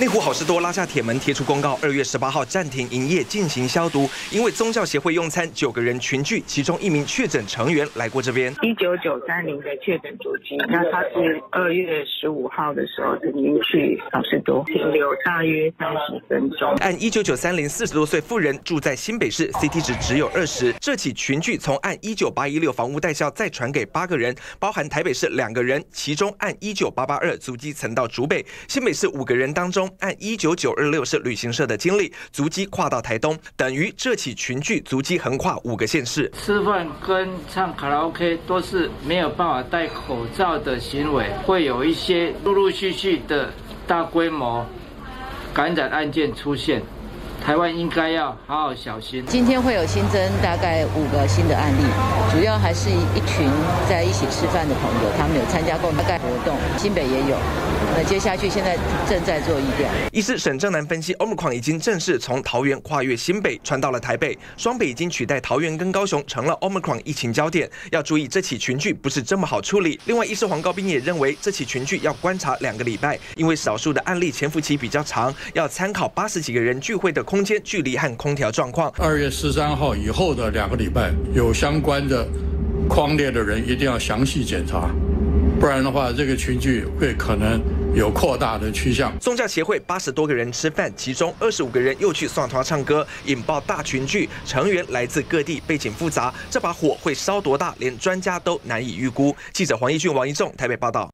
内湖好事多拉下铁门贴出公告，2月18号暂停营业进行消毒，因为宗教协会用餐9个人群聚，其中1名确诊成员来过这边。19930的确诊足迹，那他是2月15号的时候曾经去好事多停留大约30分钟。按1993040多岁妇人住在新北市 ，CT 值只有20。这起群聚从按19816房屋代销再传给8个人，包含台北市2个人，其中按19882足迹曾到竹北，新北市5个人当中，按19926是旅行社的经历，足迹跨到台东，等于这起群聚足迹横跨5个县市。吃饭跟唱卡拉 OK 都是没有办法戴口罩的行为，会有一些陆续的大规模感染案件出现。 台湾应该要好好小心。今天会有新增大概5个新的案例，主要还是一群在一起吃饭的朋友，他们有参加过大概活动，新北也有。那接下去现在正在做疫调。医师沈正南分析 ，Omicron 已经正式从桃园跨越新北传到了台北，双北已经取代桃园跟高雄成了 Omicron 疫情焦点。要注意这起群聚不是这么好处理。另外，医师黄高斌也认为这起群聚要观察2个礼拜，因为少数的案例潜伏期比较长，要参考80几个人聚会的 空间距离和空调状况。2月13号以后的2个礼拜，有相关的框列的人一定要详细检查，不然的话，这个群聚会可能 有扩大的趋向。宗教协会80多个人吃饭，其中25个人又去蒜花唱歌，引爆大群聚。成员来自各地，背景复杂，这把火会烧多大，连专家都难以预估。记者黄义俊、王一仲台北报道。